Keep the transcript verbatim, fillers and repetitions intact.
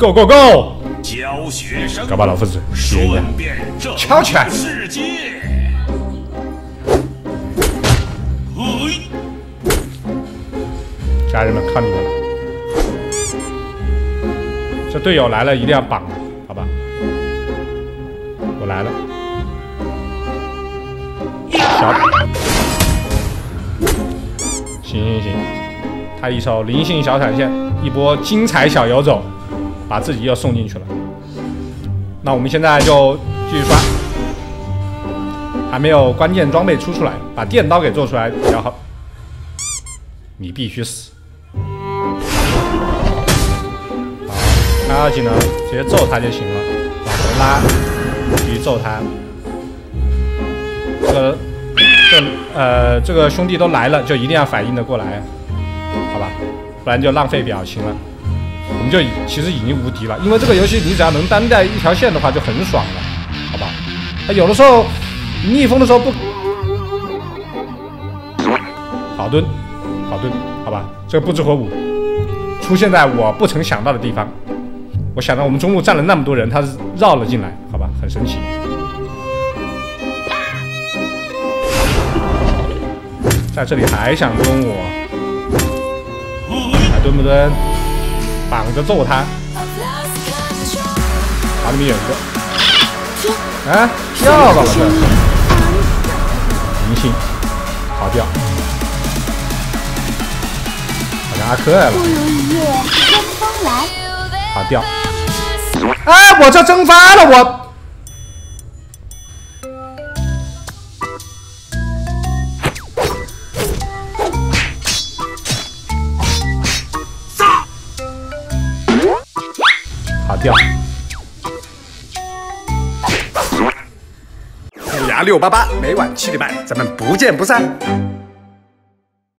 Go Go Go！ 教学生，搞把老夫子学一下，敲起来！世界，家人们看你们了，这队友来了一定要绑，好吧？我来了，小行行行，他一手灵性小闪现，一波精彩小游走。 把自己又送进去了，那我们现在就继续刷，还没有关键装备出出来，把电刀给做出来比较好。你必须死！好，开二技能直接揍他就行了，往回拉，继续揍他。这个，这呃，这个兄弟都来了，就一定要反应的过来，好吧，不然就浪费表情了。 我们就其实已经无敌了，因为这个游戏你只要能单带一条线的话就很爽了，好吧？那有的时候逆风的时候不好蹲，好蹲，好吧？这个不知火舞出现在我不曾想到的地方，我想到我们中路站了那么多人，他是绕了进来，好吧？很神奇。在这里还想蹲我，还蹲不蹲？ 绑着揍他，把你们远个，啊，掉吧老师，明星逃掉，好像阿克来了，逃掉，哎，我这蒸发了我。 掉，虎牙六八八每晚七点半，咱们不见不散。